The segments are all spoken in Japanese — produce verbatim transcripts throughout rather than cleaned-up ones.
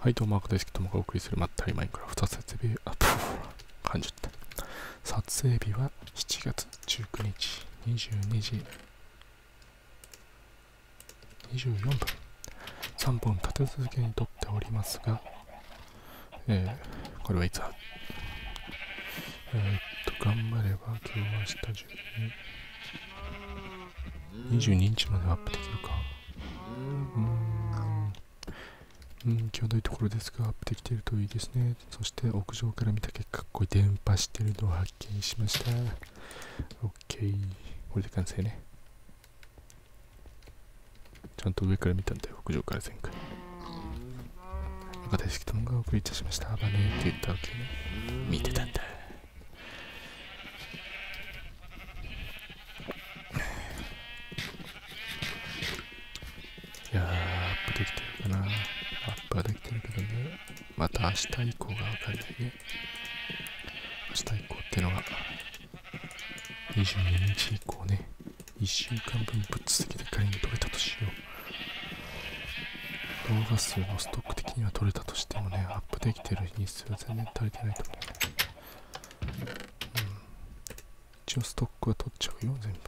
はい、どうも、マーク大好きともがお送りするまったりマインクラフト撮影日、あ、プー、感じた。撮影日はしちがつじゅうくにちにじゅうにじにじゅうよんぷん、さんぼん立て続けに撮っておりますが、えー、これはいつは、えー、っと、頑張れば今日明日じゅうに、にじゅうににちまでアップできるか。うーんうん、際どいところですが、アップできているといいですね。そして屋上から見た結果、こう電波しているのを発見しました。OK。これで完成ね。ちゃんと上から見たんだよ、屋上から前回。赤大好きともがお送りいたしました。バネーって言ったわけね。見てたんだ。いやー、アップできてるかな。アップはできてるけどね。また明日以降がわかんないね。明日以降ってのは、にじゅうににち以降ね。いっしゅうかんぶんぶっ続けて仮に撮れたとしよう。動画数もストック的には撮れたとしてもね、アップできてる日数は全然足りてないと思う。うん。一応ストックは撮っちゃうよ、全部。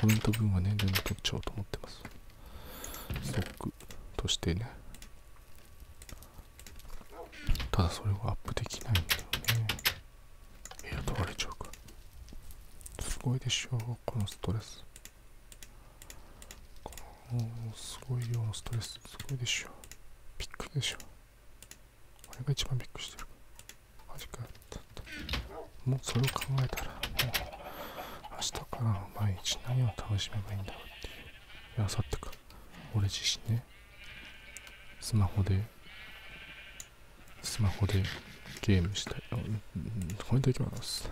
コメント分はね、全部撮っちゃおうと思ってます。ストックとしてね。ただそれをアップできないんだよね。えや、取られちゃうか。すごいでしょう、このストレス。このすごい量のストレス、すごいでしょう。びっくりでしょう。これが一番びっくりしてる。マジか。もうそれを考えたら、もう明日からの毎日何を楽しめばいいんだろうっていう。いや、明後日か。俺自身ね、スマホでスマホでゲームしたい。コメントいきます。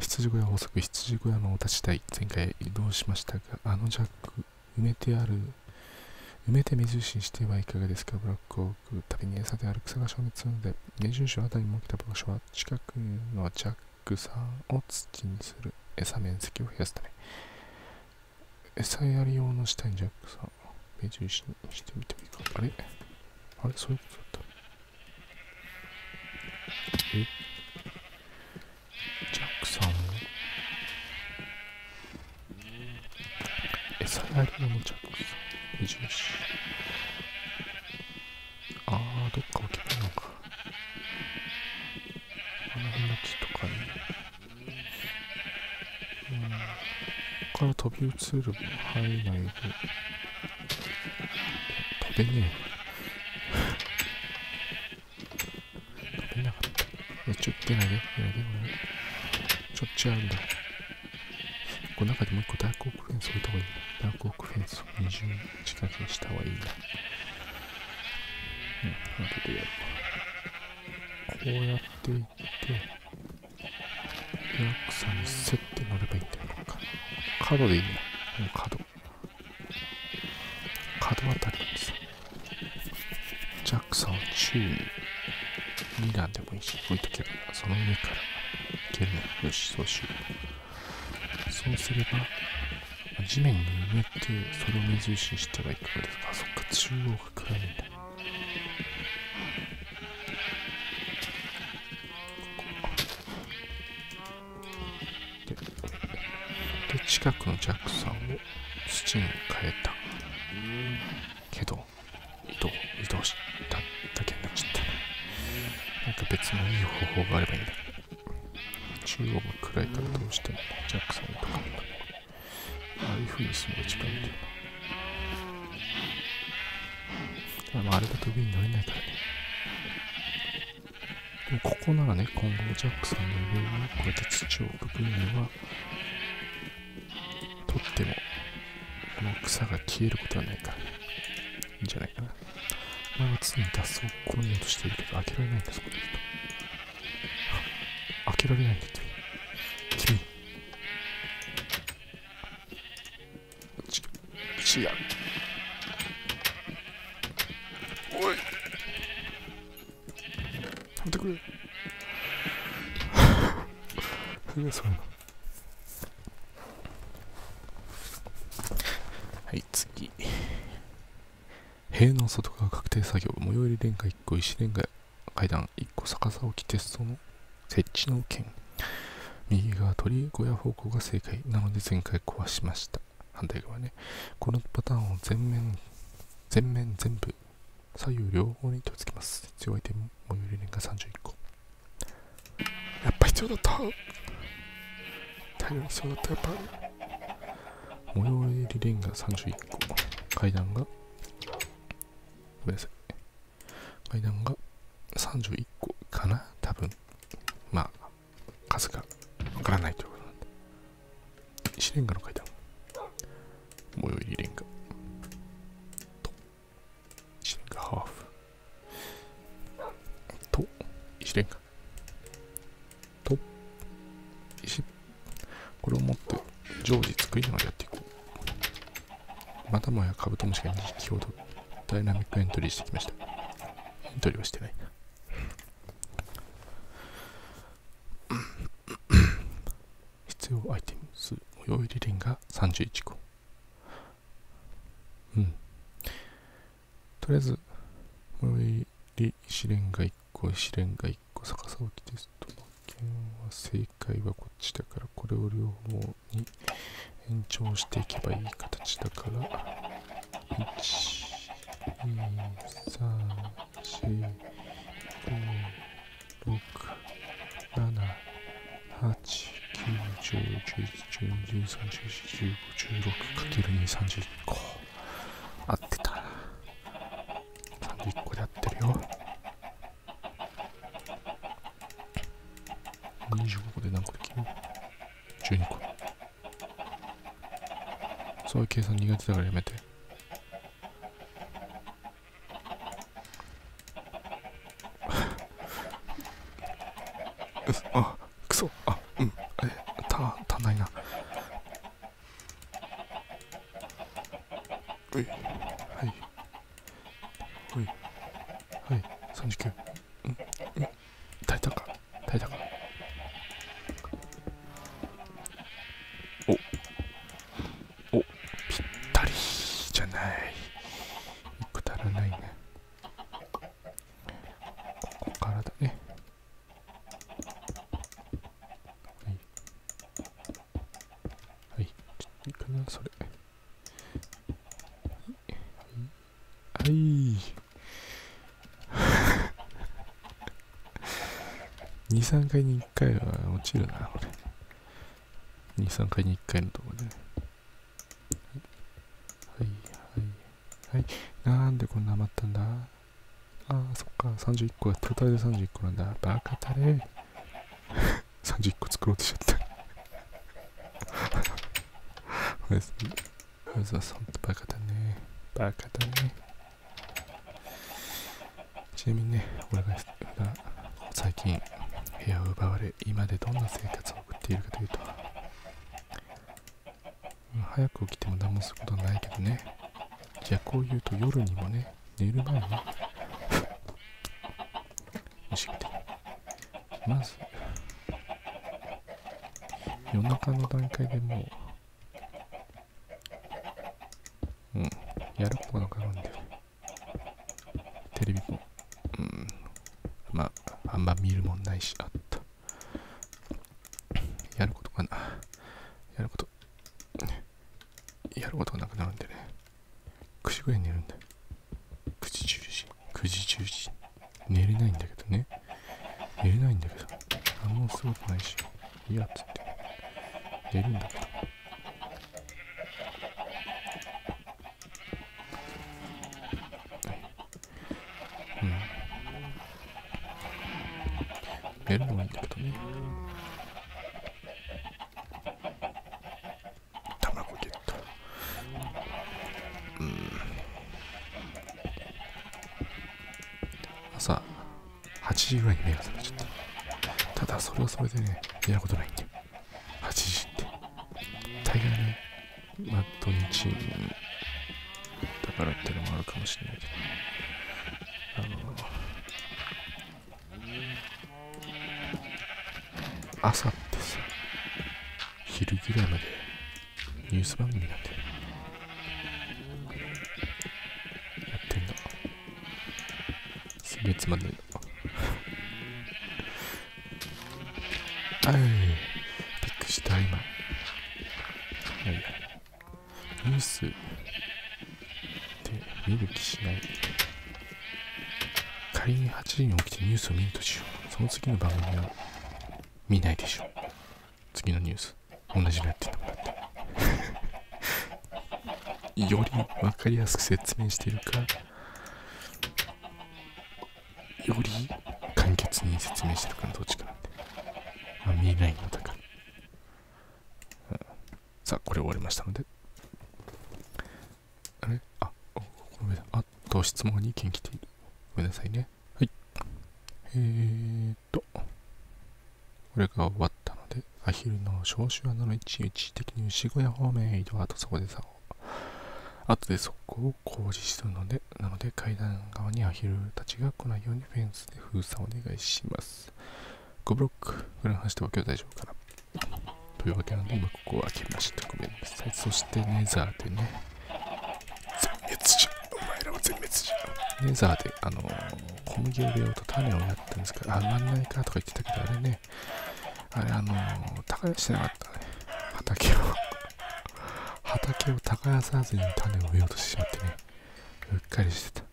羊小屋法則、羊小屋のお立ち台、前回移動しましたが、あのジャック埋めてある埋めて目印にしてはいかがですか。ブラックを置くたびに餌である草が消滅するので、目印をあたりに設けた場所は近くのジャックさんを土にする、餌面積を増やすため、餌やり用の下にジャックさん、目印にしてみてもいいか。あれあれそういうことだった。えジャックさん餌やり用のジャックさん、目印。あー、どっか置けないのか。あの辺の木とかに、うんから飛び移る範囲内で飛べねえ。飛べなかった。ちょっと出ないで、出ないで、ちょっと違うんだ。この中でもう一個ダークオークフェンス置いた方がいいな。ダークオークフェンスをにじゅうちかくにした方がいいな。うん、なんでやるの。こうやっていって、ジャックさんにセット乗ればいいんだよ。角でいいんだ。角。角あたりにさ、ジャックさんを宙にに段でもいいし、置いとけば、その上からいけるの。よし、そうしよう。そうすれば、地面に埋めて、それを目印にしてはいかがですか。あ、そっか、中央が暗いんだ。近くのジャックさんを土に変えたけど、移動移動しただけになっちゃった。なんか別のいい方法があればいいんだ。中央が暗いからどうしてもジャックさんをとかも、ああいう風にするのが一番いいんだよな。まあ、あれだと上に乗れないからね。でもここならね、今後ジャックさんの上にこうやって土を置く分には取ってもこの草が消えることはないから、ね、いいんじゃないかな。前は、まあ、常に脱走を試みようとしているけど開けられないんだ。そこで開けられないんだ。君君違う。おいやめてくれ。それがそういうの。塀の外側確定作業、最寄りレンガいっこ、石レンガ階段いっこ、逆さ置きテストの設置の件。右側鳥居小屋方向が正解なので前回壊しました。反対側ね、このパターンを全面全面全部左右両方に取り付けます。必要アイテム最寄りレンガさんじゅういっこ、やっぱ必要だった、大量に必要だった。やっぱ最寄りレンガさんじゅういっこ、階段がごめんなさい階段がさんじゅういっこかな、多分。まあ数がわからないということなんで。石レンガの階段。最寄りレンガ。と、石レンガハーフ。と、石レンガ。と、石。これを持って常時作りながらやっていこう。またもやカブトムシがにひきほどダイナミックエントリーしてきました。エントリーはしてない。アイテム数、最寄りレンガさんじゅういっこ。うん。とりあえず、最寄り石レンガいっこ、石レンガいっこ、逆さ置きテストの件は正解はこっちだから、これを両方に延長していけばいい形だから、いち、に、さん、よん、ご、ろく、なな、はち、じゅういち、じゅうに、じゅうさん、じゅうよん、じゅうご、じゅうろく、かけるに、さんじゅういっこ。合ってた。さんじゅういっこで合ってるよ。にじゅうごこで何個できるの ?じゅうにこ。そういう計算苦手だからやめて。あ、くそ。あ、うん。足んないな。うい、はい、うい、はい、さんじゅうきゅう。うん、うん、耐えたか、耐えたか。お、お、ぴったりじゃない。くだらないね。ここからだね。それはいにさんかいにいっかいは落ちるな、これ。にさんかいにいっかいのとこでね。はいはいはい、なんでこんな余ったんだ。あー、そっか、さんじゅういっこがトータルでさんじゅういっこなんだ。バカたれさんじゅういっこ作ろうとしちゃった。まずはそんとバカだね。バカだね。ちなみにね、俺が最近部屋を奪われ、今でどんな生活を送っているかというと、早く起きても何もすることはないけどね。逆を言うと夜にもね、寝る前に美味しくて、まず夜中の段階でもううん、やることがあるんだよね。テレビも、うん、まあ、あんま見るもんないし、あった。やることがな、やること、やることがなくなるんでね。くじぐらいに寝るんだよ。くじ、じゅうじ、くじ、じゅうじ。寝れないんだけどね。寝れないんだけど、あんますごくないし、いや、つって。寝るんだけど。寝るのもいいんだけどね。卵ゲット。うん。朝はちじぐらいに目が覚めちゃった。ただそれはそれでね、やることないんだよ。はちじって。大概ね、まあ土日だからってのもあるかもしれないけど、ね、あの。朝ってさ、昼ぐらいまでニュース番組なんてやってんの。すげえつまんないな。はい、びっくりした今。はい、ニュースで見る気しない。仮にはちじに起きてニュースを見るとしよう。その次の番組は見ないでしょう。次のニュース同じのやってたもんだってよりわかりやすく説明しているか、より簡潔に説明してるかのどっちかなんで、まあ、見えないのだから、うん、さあこれ終わりましたので、あれあごめんなさい、あと質問に意見来ている、ごめんなさいね。はい、えーっとこれが終わったので、アヒルの消臭穴の一時的に牛小屋方面へ移動、あとそこでさ後でそこを工事するので、なので階段側にアヒルたちが来ないようにフェンスで封鎖お願いします。ごブロックぐらいの話では今日大丈夫かな。というわけなので、今ここを開けました。ごめんなさい。そしてネザーでね、全滅じゃん。お前らは全滅じゃん。ネザーで、あのー、小麦を入れようと種をやったんですけど、上がんないかとか言ってたけど、あれね、あれあのー、耕してなかったね。畑を畑を耕さずに種を植えようとしてしまってね、うっかりしてた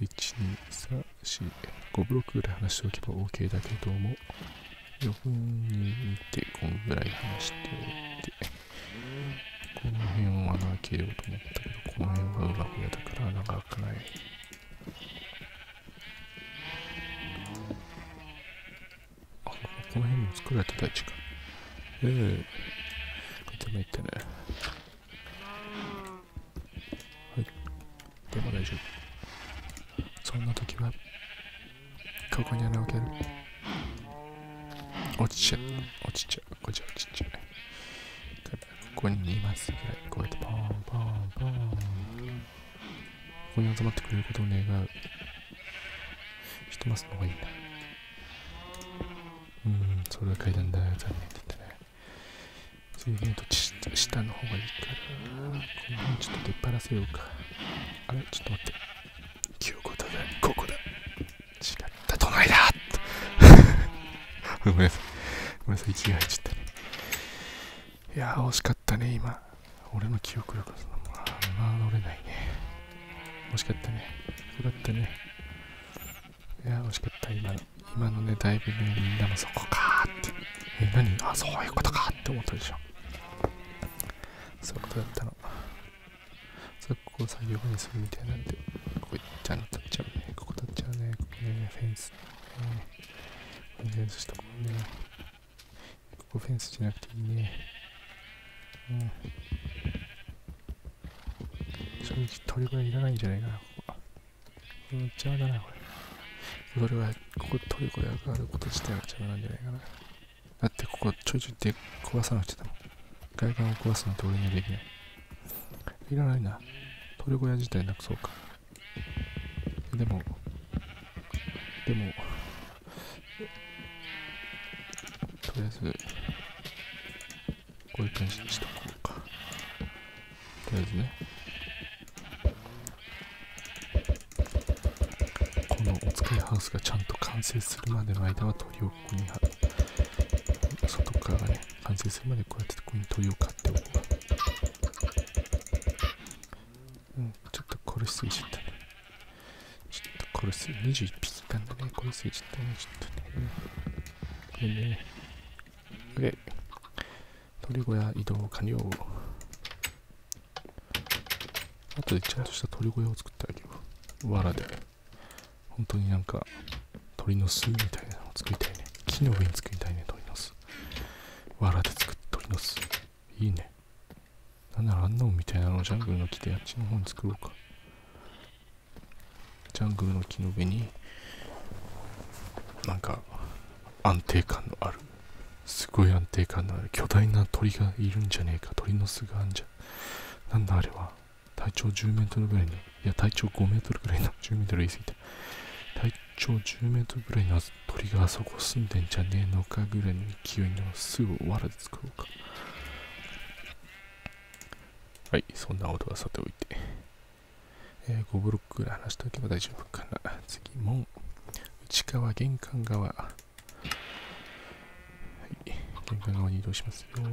いちにさんよんご ブロックぐらい話しておけば OK だけども、よふんに見てこんぐらい話しておいて、この辺を穴開けようと思ったけど、この辺はうまくやったから穴が開かない。あ、この辺も作られた大地か。ええーいってね、はい、でも大丈夫。そんな時はここに穴を開ける。落ちちゃう落ちちゃうこっち落ちちゃうここにいますぐらい、こうやってポンポンポン、ここに集まってくれることを願う。ひとマスの方がいいんだ。うーん、それは階段だ、残念だったね。水平と下の方がいいから、この辺ちょっと出っ張らせようか。あれちょっと待って。記憶をただ、ここだ。違った、隣だごめんなさい。ごめんなさい、息が入っちゃったね。いやー、惜しかったね、今。俺の記憶力はそのまま乗れないね。惜しかったね。よかったね。いやー、惜しかった、今の。今のね、だいぶね、みんなもそこかーって。え、何？あ、そういうことかって思ったでしょ。そういうことだったの。それここを作業場にするみたいなんで、ここ行っちゃうの、立っちゃうね、ここ立っちゃうね、ここね、フェンス、うん、フェンスしたここね、ここフェンスじゃなくていいね、うん。正直鳥小屋いらないんじゃないかな、ここは。これ邪魔だな、これ。これは、ここ鳥小屋があること自体が邪魔なんじゃないかな。だってここちょいちょいで壊さなくちゃだもん。外観を壊すなんて俺にはできない。いらないな。鳥小屋自体なくそうか。でも、でも、とりあえず、こういう感じにしとこうか。とりあえずね、このお使いハウスがちゃんと完成するまでの間は鳥をここに貼る。外側がね、完成するまでこうやってここに鳥を飼っておこう。うん、ちょっと殺しすぎちゃったね。ちょっと殺しすぎ、にじゅういっぴきいたんだね。殺しすぎちゃったね、ちょっとね。これね。で、鳥小屋移動完了。あとでちゃんとした鳥小屋を作ってあげよう。藁で。本当になんか、鳥の巣みたいなのを作りたいね。木の上に作りたいね、鳥の巣。藁で作って鳥の巣。いいね。なんならあんなもんみたいなのをジャングルの木であっちの方に作ろうか。ジャングルの木の上に、なんか、安定感のある、すごい安定感のある、巨大な鳥がいるんじゃねえか。鳥の巣があんじゃん。なんだあれは。体長じゅうメートルぐらいの、いや体長ごメートルぐらいの、じゅうメートル言い過ぎた。体長じゅうメートルぐらいの鳥があそこ住んでんじゃねえのかぐらいの勢いの巣を藁で作ろうか。はい、そんなことはさておいて、えー、ごブロックぐらい離しておけば大丈夫かな。次、門。内側、玄関側。はい。玄関側に移動しますよ。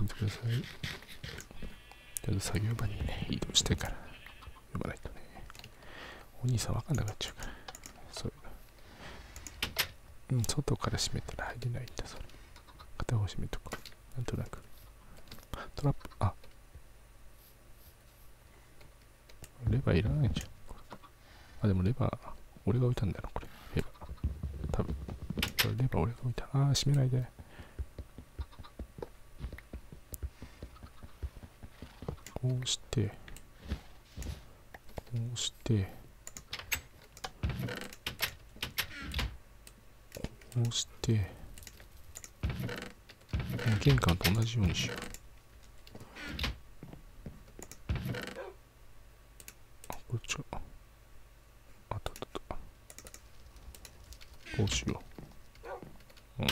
見てください。ちょっと作業場にね、移動してから読まないとね。お兄さんわかんなくなっちゃうから。そういうの。うん、外から閉めたら入れないんだ、それ。片方閉めとこう。なんとなく。トラップ、あ、レバーいらないじゃん。あ、でもレバー、俺が置いたんだよな、これ。レバー。多分。これレバー俺が置いた。あー、閉めないで。こうして、こうして、こうして、玄関と同じようにしよう。こうしよう。うん。は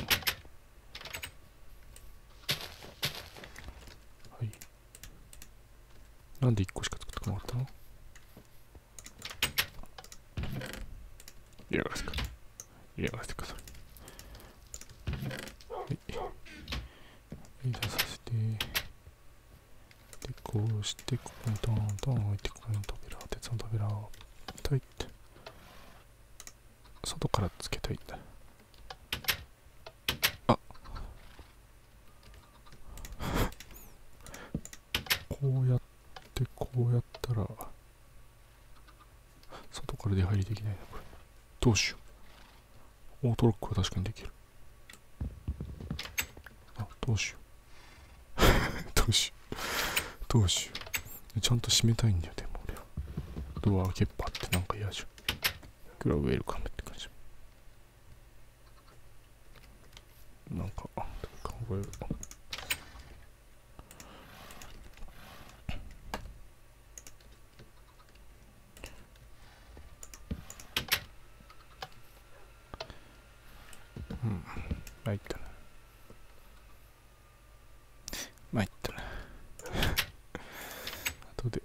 い。なんでいっこしか作ってこなかったの？嫌がらせか。嫌がらせか、それ。はい。入れさせて。で、こうして、ここにトントン置いて、ここに扉、鉄の扉を置いて。外からつけたいんだ。あこうやってこうやったら外から出入りできないな、これ。どうしよう。オートロックは確かにできる。あ、どうしよう。どうしよう。どうしよう。ちゃんと閉めたいんだよ、でも俺は。ドア開けっぱってなんか嫌じゃん。クラウェルカムって感じ。なんか考えるとうん参ったな参ったな後で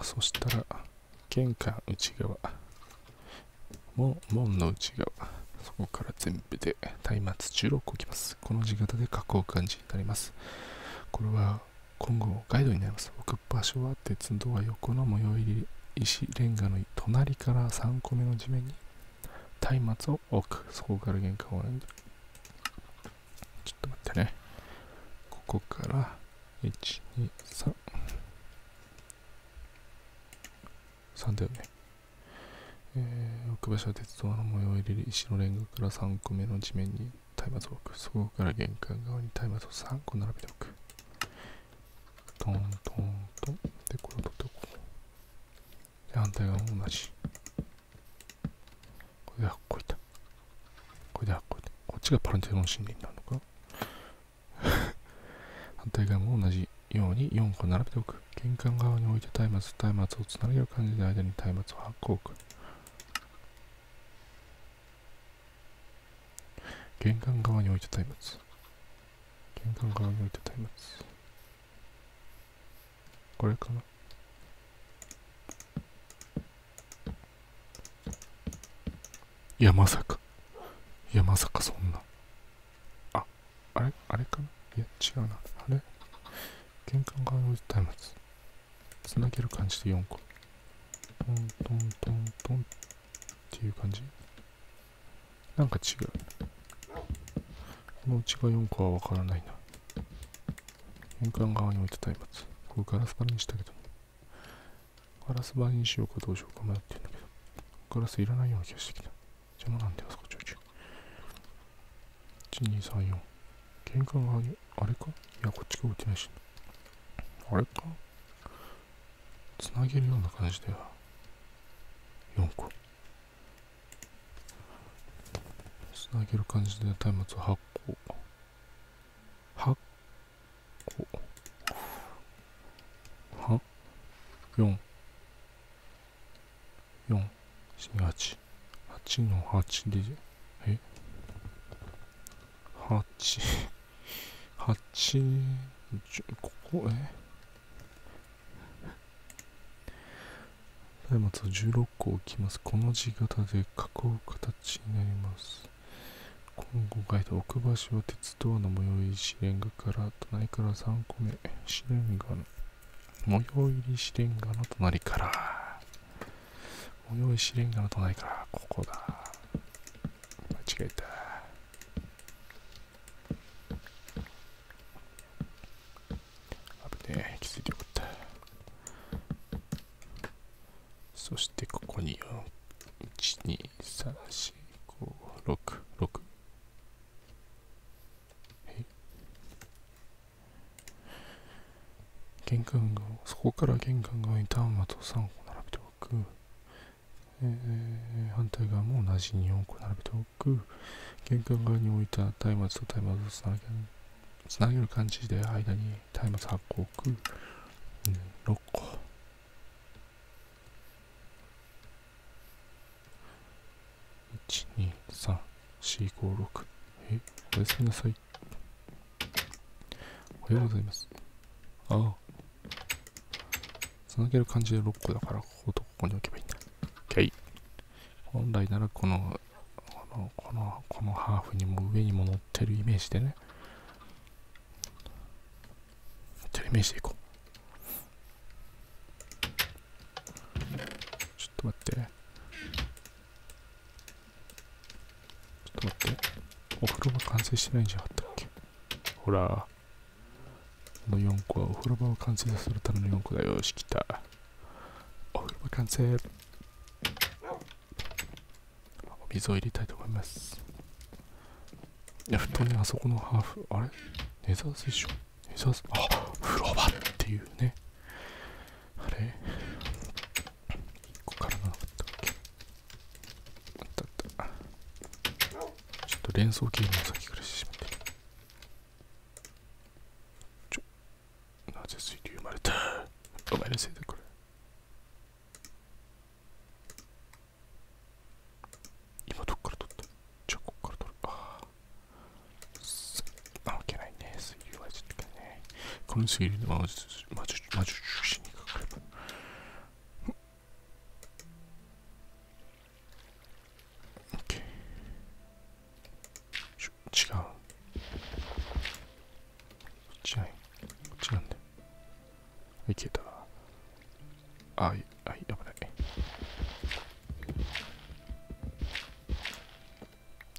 そしたら、玄関内側、門、門の内側、そこから全部で松明じゅうろっこ置きます。この字型で囲う感じになります。これは今後ガイドになります。置く場所は鉄道は横の模様入り石レンガの隣からさんこめの地面に松明を置く。そこから玄関を置いて。ちょっと待ってね。ここから、いち、に、さん。さんだよね、えー、置く場所は鉄道の模様を入れる石のレンガからさんこめの地面に松明を置く。そこから玄関側に松明をさんこ並べておく。トントントンでこれを取っておこう。で反対側も同じ。これで箱置いた。これで箱置いた。こっちがパランテロン神殿になるのかな。反対側も同じようによんこ並べておく。玄関側に置いて松明、松明をつなげる感じで間に松明をはっこ置く。玄関側に置いて松明。玄関側に置いて松明。これかな。いや、まさか。いや、まさかそんな。あ、あれあれかな。いや、違うな。あれ玄関側に置いて松明。つなげる感じでよんこ。トントントントンっていう感じ。なんか違う。このうちがよんこはわからないな。玄関側に置いて松明。これガラス張りにしたけど。ガラス張りにしようかどうしようか迷ってるんだけど。ガラスいらないような気がしてきた。邪魔なんだよ、そこちょいちょい。いち、に、さん、よん。玄関側に、あれか？いや、こっちが置いてないし。あれか？つなげるような感じではよんこつなげる感じで松明ははっこはっこはよんよんよんはちはちのはちでえ八八ここえ松をじゅうろっこ置きます。この字型で囲う形になります。今後書いた奥橋は鉄道の模様入り試練画から隣からさんこめ試練画の模様入り試練画の隣から模様入り試練画の隣からここだ。間違えた。危ねえ、気づいてよかった。そしてここにいち、に、さん、よん、ご、ろく、ろく。玄関側、そこから玄関側に端末をさんこ並べておく、えー、反対側も同じによんこ並べておく。玄関側に置いた松明と松明をつなげるつなげる感じで間に松明はっこ置く、うん、ろっこ。いち、に、さん、よん、ご、ろく。え、おやすみなさい。おはようございます。ああ。つなげる感じでろっこだから、こことここに置けばいいんだ。OK。本来ならこの、この、この、このハーフにも上にも乗ってるイメージでね。乗ってるイメージでいこう。ちょっと待って。ちょっと待って。お風呂場完成してないんじゃなかったっけ？ほら。このよんこはお風呂場を完成させるためのよんこだよ。よし、来た。お風呂場完成。お水を入れたいと思います。いや、布団にあそこのハーフ、あれネザースでしょ？ネザース、あ、風呂場っていうね。あれいっこからなかったっけ？あったあった。ちょっと連想ゲームの先からしてしまって。水流生まれた。お前のせいだこれ。今どっから取った？じゃあこっから取る。ああ。あ、いけないね。水流はちょっといけないね。この水流の魔術魔術魔術中心にかかれば。オッケー。ちょ、違う。いけた。あい、あい、危ない。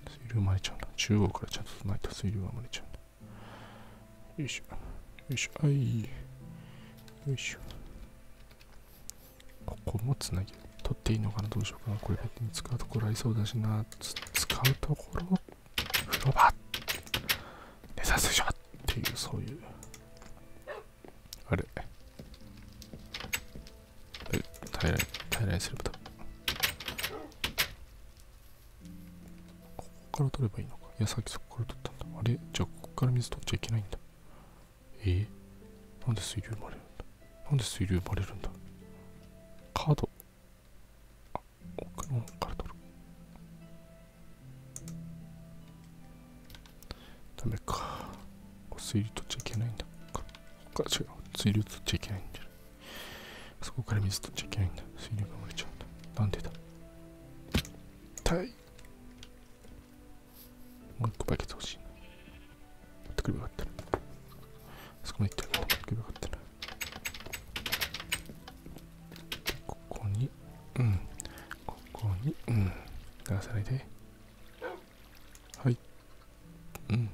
水流生まれちゃうんだ。中央からちゃんと備えた水流が生まれちゃうんだ。よいしょ。よいしょ。あい。よいしょ。ここもつなぎ。取っていいのかな、どうしようかな。これ別に使うところありそうだしな。つ使うところ、風呂場でさせしょっていう、そういう。あれ。平らに、平らにすれば多分ここから取ればいいのか。いや、さっきそこから取ったんだ。あれ、じゃあここから水取っちゃいけないんだ。えー、なんで水流生まれるんだ。なんで水流生まれるんだ。カード、あ、奥の方から取る。ダメか。水流取っちゃいけないんだ。ここから違う、水流取っちゃいけないんだ。そこから水取っちゃいけないんだ。水流が漏れちゃうんだ。なんでだ。痛い。もう一個バケツ欲しいな。持ってくればよかったな。そこまで行ったら持ってくればよかったな。ここに、うん。ここに、うん。流さないで。はい。うん。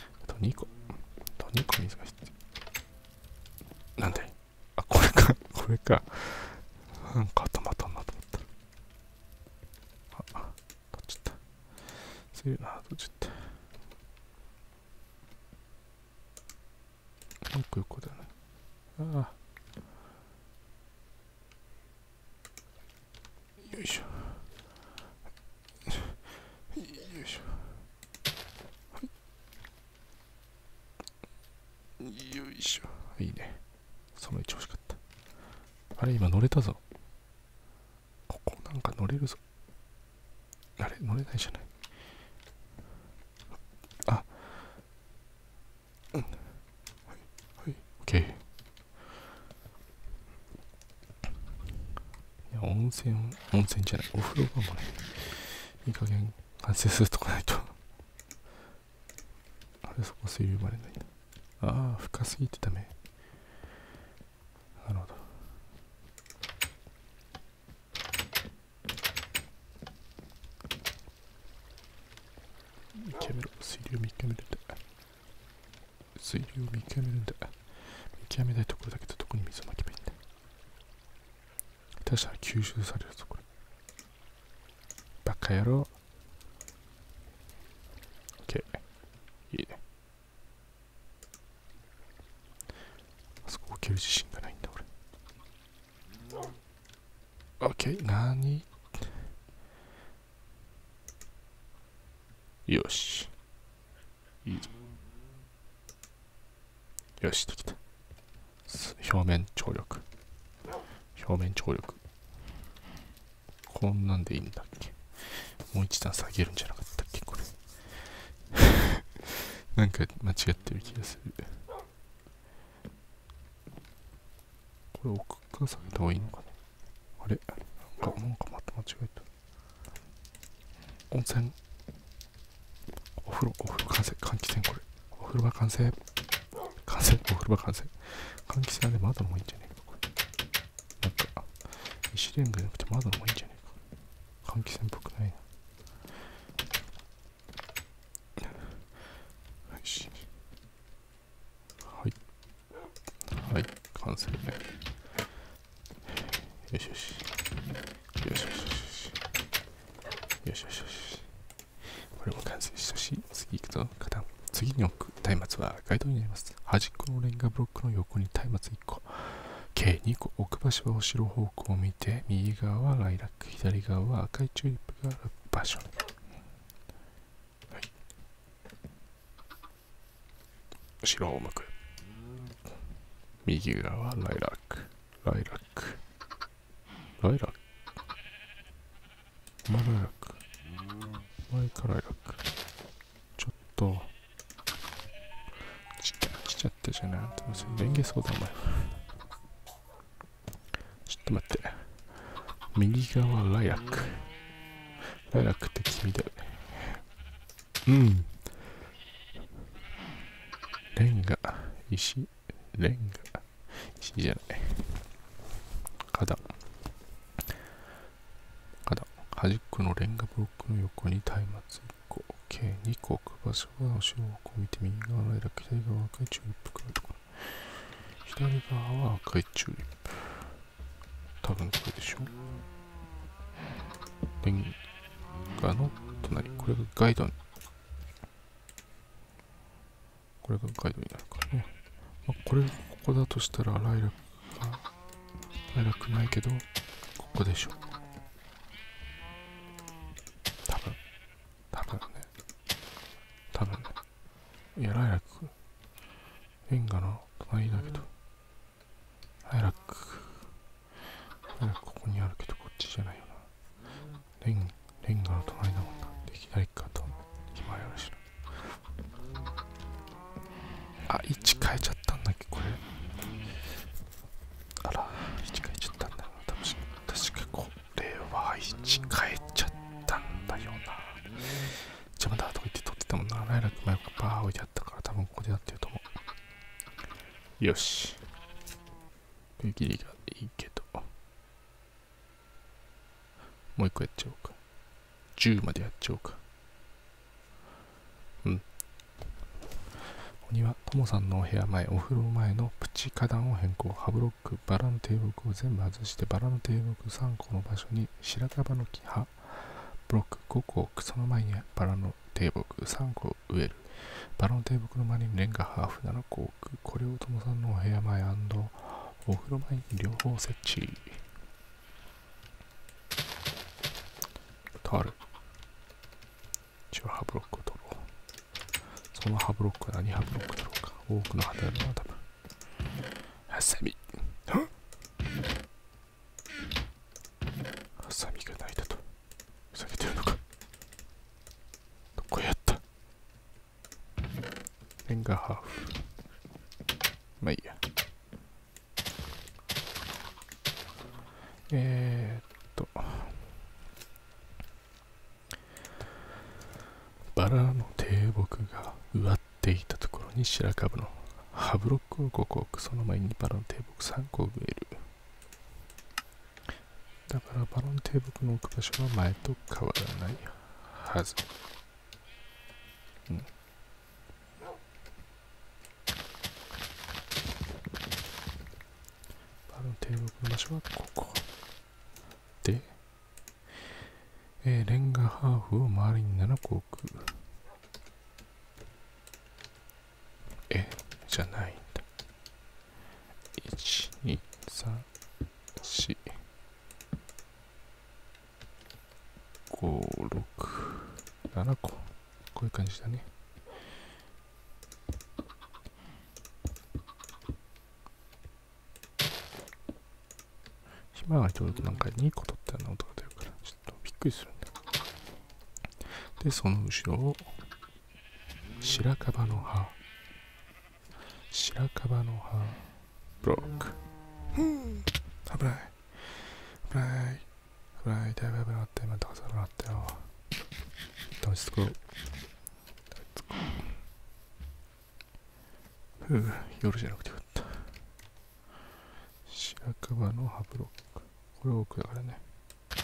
あとにこ。あとにこ水が必要。なんだい。これか。なんか頭頭なと思った。あ、取っちゃった。そういうな、取っちゃった。もう一個横だな、ね。ああ。よいしょ。よいしょ。はい。よいしょ。いいね。その位置欲しかった。あれ、今乗れたぞ。ここなんか乗れるぞ。あれ、乗れないじゃない。泉温泉じゃない、お風呂場もね、いい加減完成するとこないと。あれ、そこ水流までないんだ。ああ、深すぎてダメ。なるほど。見極めろ、水流を見極めるんだ。水流を見極めるんだ。見極めたいところだけど、どこに水をまけばいいんだ。下手したら吸収されるぞ、これ。バカ野郎。OK。いいね。あそこ置ける自信がないんだ、俺。OK。なーに？よし。いいぞ。よし、できた。表面張力。表面張力。こんなんでいいんだっけ？もう一段下げるんじゃなかったっけ、これ。なんか間違ってる気がする。これ奥から下げた方がいいのかな？あれ？なんか、なんかまた間違えた。温泉。お風呂、お風呂完成。換気扇、これ。お風呂場完成。完成、お風呂場完成。換気扇はね、窓の方がいいんじゃねえか、これ。なんか、石レンガじゃなくて窓の方がいいんじゃねえか。換気扇っぽくないな。よし。はい。はい、完成ね。よしよし。よしよしよし。よしよしよし。これも完成したし、次行くぞ、カタン。次に置く松明はガイドになります。端っこのレンガブロックの横に松明いっこ、計にこ、置く場所は後ろ方向を見て、右側はライラック、左側は赤いチューリップがある場所。はい。後ろを向く。右側はライラック、ライラック、ライラック。まあ、ライラック。前からライラック。ちょっと。ちゃってじゃないと連携そうだ、お前。ちょっと待って。右側ライラック。ライラックって君だよね。うん。レンガ、石、レンガ、石じゃない。花壇。花壇。端っこのレンガブロックの横に松明。計にこ置く場所は後ろをこう見て、右側のライラック、左側は赤いチューリップくらいところ、左側は赤いチューリップ、多分これでしょ。レンガの隣、これがガイドに、これがガイドになるからね。まあ、これがここだとしたらライラックが、ライラックないけどここでしょ、多分多分ね、多分ね。いや、ライラック、レンガの隣だけど、ライラック、ライラックここにあるけど、こっちじゃないよな。レン、レンガの隣だもんな。で、左側と、暇やるしな。あ、位置変えちゃったんだっけ、これ。あら、位置変えちゃったんだよな。確かこれは位置変えちゃったんだよな。邪魔だとか言って撮ってたもんな。ライラック前がバー置いてあったから多分ここでやってると思う。よし。ギリがいいけど。もう一個やっちゃおうか。じゅうまでやっちゃおうか。うん。お庭、ともさんのお部屋前、お風呂前のプチ花壇を変更。ハブロック、バラの低木を全部外して、バラの低木さんこの場所に白樺の木、葉、ブロックごこ、草の前にバラの低木さんこ植える。バラの低木の周りにレンガハーフななこ置く。これをともさんのお部屋前&お風呂前に両方設置。取る。一応ハブロックを取ろう。そのハブロックは何ハブロック取ろうか。多くの旗だな、多分。ハサミ。ハサミがないだと。下げてるのか。どこやった。レンガハーフ。まあいいや。えー、っと原の低木が植わっていたところに白株のハブロックをごこ置く。その前にバラの低木さんこ植える。だからバラの低木の置く場所は前と変わらないはず。うん。低木の場所はここで、えー、レンガハーフを周りにななこ置く。えじゃないんだ。いちにさんしごろくななこ、こういう感じだね。まあ、ちょうどなんかにこ取ったような音が出るから、ちょっとびっくりするんだ。で、その後ろを、白樺の葉、白樺の葉、ブロック。ふぅ、危ない。危ない。危ない。だいぶ危なかった。今、高さ危なかったよ。落ち着こう。落ち着こう。ふぅ、夜じゃなくてよかった。白樺の葉ブロック。これ奥だからね。こ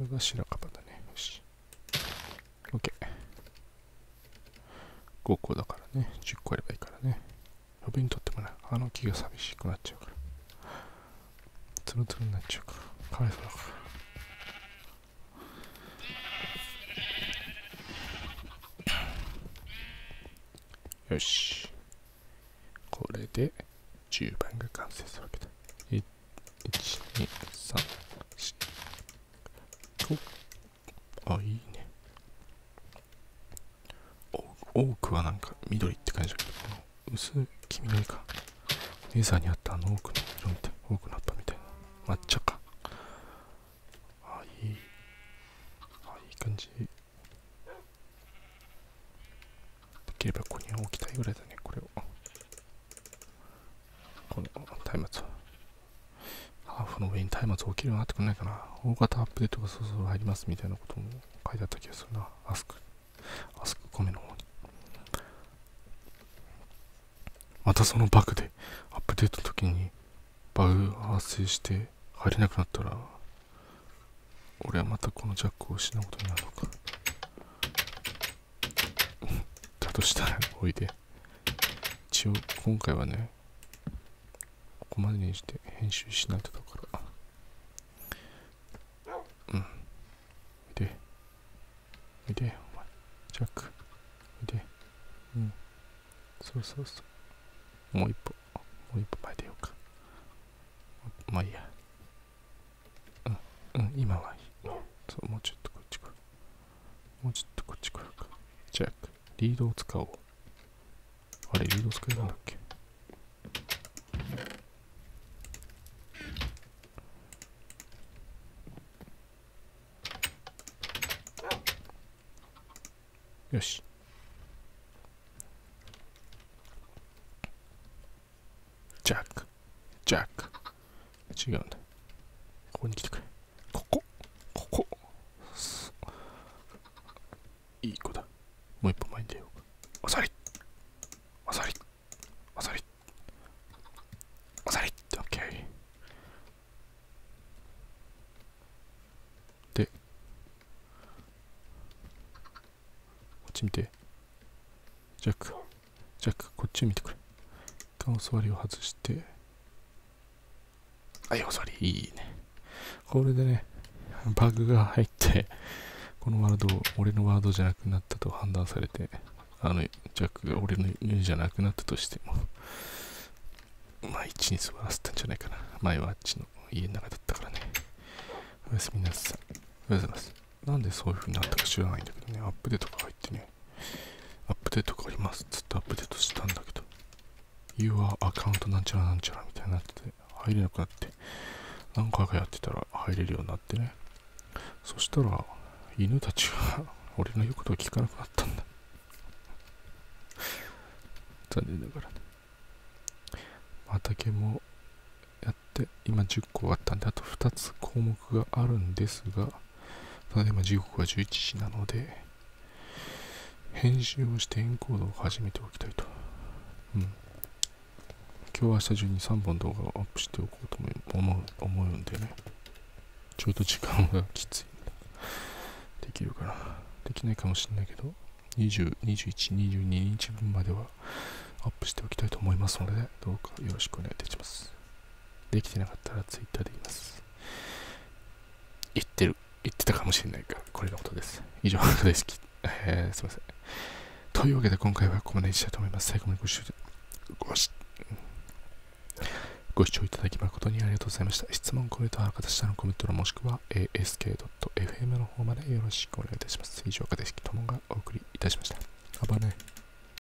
れが白樺だね。よし。OK。ごこだからね。じゅっこあればいいからね。ロビン取ってもね、あの木が寂しくなっちゃうから。ツルツルになっちゃうから。かわいそうだから。よし。これでじゅうばんが完成するわけだ。いちにさんしご。あ、いいね。お多くはなんか緑って感じだけど、この薄い黄緑か。レーザーにあったあの奥の色みたい。多くなったみたいな。抹茶か。あ、いい。あ、いい感じ。できればここに置きたいぐらいだね、これを。この松明ハーフの上に松明を置けるようになってくれないかな。大型アップデートがそろそろ入りますみたいなことも書いてあった気がするな。アスク、アスク米の方に。またそのバグで、アップデートの時にバグ発生して入れなくなったら、俺はまたこのジャックを失うことになるのか。だとしたら、おいで。一応、今回はね、ここまでにして編集しないとだから。うん。見て。見て、お前。ジャック。見て。うん。そうそうそう。もう一歩。もう一歩前出ようか。まあいいや。うん。うん、今はいい。そう、もうちょっとこっち来る。もうちょっとこっち来るか。ジャック。リードを使おう。あれ、リード使えるんだっけ？よし。ジャック。ジャック。違うんだ。ここに来てくれ。ここ。ここ。いい子だ。もう一歩前に出よう。あさり。あさり。あさり。あさり。オッケー。で。見て。ジャック、ジャック、こっち見てくれ。一回お座りを外して。はい、お座り、いいね。これでね、バグが入って、このワード、俺のワードじゃなくなったと判断されて、あの、ジャックが俺の犬じゃなくなったとしても、まあ、いちに座らせたんじゃないかな。前はあっちの家の中だったからね。おやすみなさい。おはようございます。なんでそういう風になったか知らないんだけどね、アップデートが入ってね、アップデートがありますっつってアップデートしたんだけど、ユーアール アカウントなんちゃらなんちゃらみたいになってて、入れなくなって、何回かやってたら入れるようになってね、そしたら犬たちが俺の言うことを聞かなくなったんだ。残念ながらね。畑もやって、今じゅっこあったんで、あとふたつ項目があるんですが、ただいま時刻はじゅういちじなので、編集をしてエンコードを始めておきたいと。うん。今日明日中にさんぼん動画をアップしておこうと思う、思うんでね。ちょうど時間がきついんだ。できるかな。できないかもしれないけど、にじゅう、にじゅういち、にじゅうににちぶんまではアップしておきたいと思いますので、どうかよろしくお願いいたします。できてなかったら ツイッター で言います。言ってる。言ってたかもしれないから、これのことです。以上、大好き。えー、すいません。というわけで、今回はここまでにしたいと思います。最後までご視聴、ご視ご視聴いただき誠にありがとうございました。質問、コメント、ある方、下のコメント欄もしくは エーエスケードットエフエム の方までよろしくお願いいたします。以上、かでしきともがお送りいたしました。あばね。